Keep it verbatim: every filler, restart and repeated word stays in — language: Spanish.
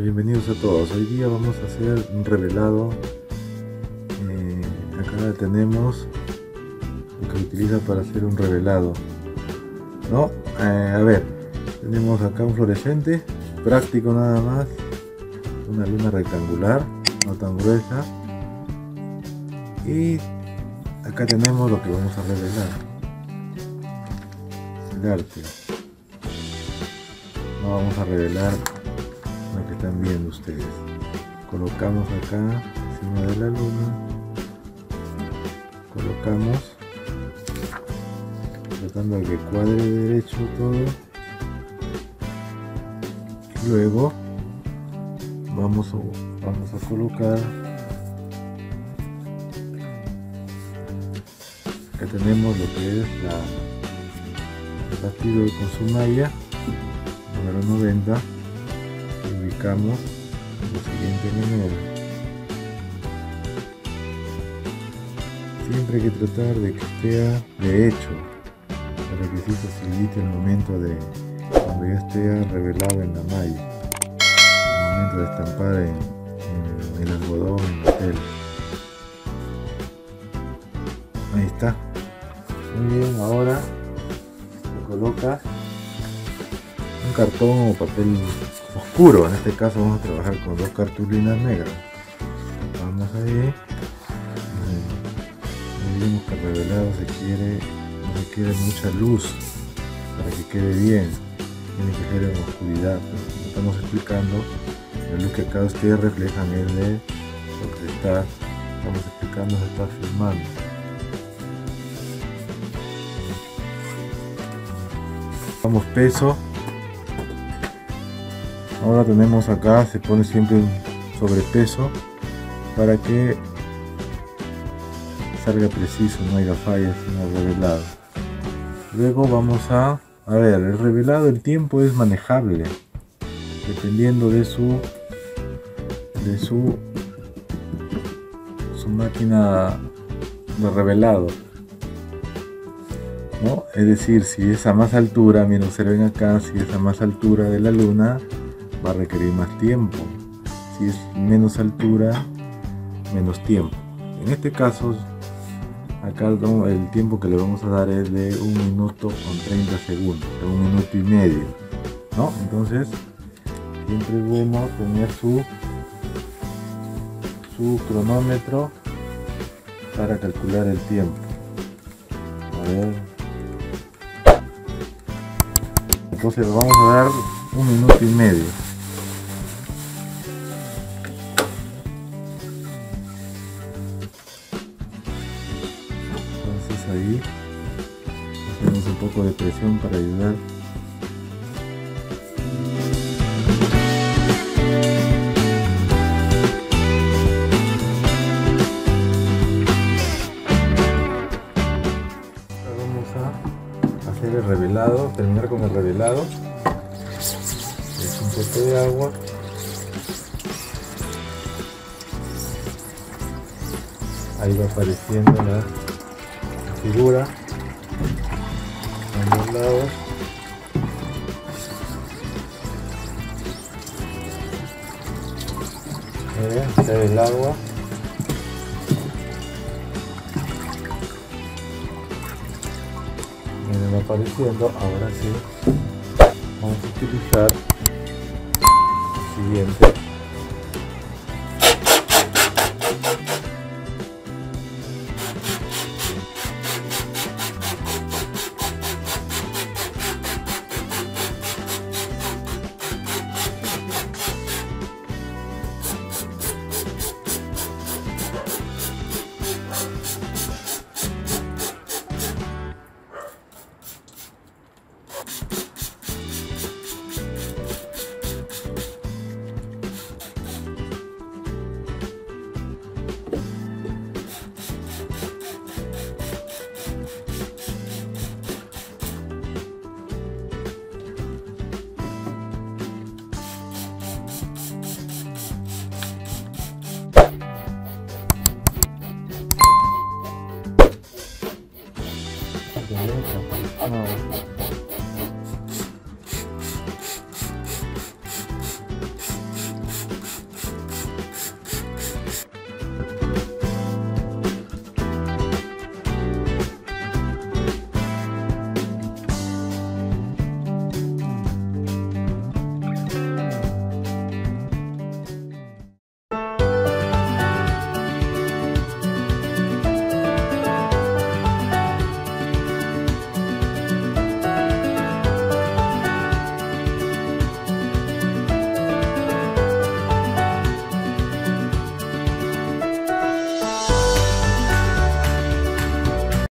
Bienvenidos a todos. Hoy día vamos a hacer un revelado. Eh, acá tenemos lo que utiliza para hacer un revelado, ¿no? Eh, a ver, tenemos acá un fluorescente, práctico nada más, una luna rectangular, no tan gruesa, y acá tenemos lo que vamos a revelar, el arte. No vamos a revelar lo que están viendo ustedes. Colocamos acá encima de la luna, colocamos tratando de que cuadre derecho todo. Luego vamos a, vamos a colocar, acá tenemos lo que es la, el batido con su malla número noventa. Ubicamos lo siguiente número. Siempre hay que tratar de que esté derecho. El requisito se evite el momento de cuando ya esté revelado en la malla, el momento de estampar en, en el algodón, en la tela. Ahí está. Muy bien, ahora le colocas un cartón o papel oscuro. En este caso vamos a trabajar con dos cartulinas negras. Vamos ahí. No olvidemos que el revelado se quiere, no se quiere mucha luz para que quede bien. Tiene que quedar en oscuridad. Pues, estamos explicando la luz que acá ustedes reflejan es de lo que está, estamos explicando, se está filmando. Damos peso. Ahora tenemos acá, se pone siempre un sobrepeso para que salga preciso, no haya fallas en el revelado. Luego vamos a, a ver, el revelado, el tiempo es manejable dependiendo de su de su su máquina de revelado, ¿no? Es decir, si es a más altura, miren, observen acá, si es a más altura de la luna va a requerir más tiempo, si es menos altura, menos tiempo. En este caso acá el tiempo que le vamos a dar es de un minuto con treinta segundos, de un minuto y medio, ¿no? Entonces siempre es bueno tener su su cronómetro para calcular el tiempo. A ver, entonces le vamos a dar un minuto y medio. Entonces ahí hacemos un poco de presión para ayudar. El revelado, terminar con el revelado, es un poco de agua, ahí va apareciendo la figura a ambos lados, ahí está el agua. Va apareciendo. Ahora sí vamos a utilizar el siguiente, no.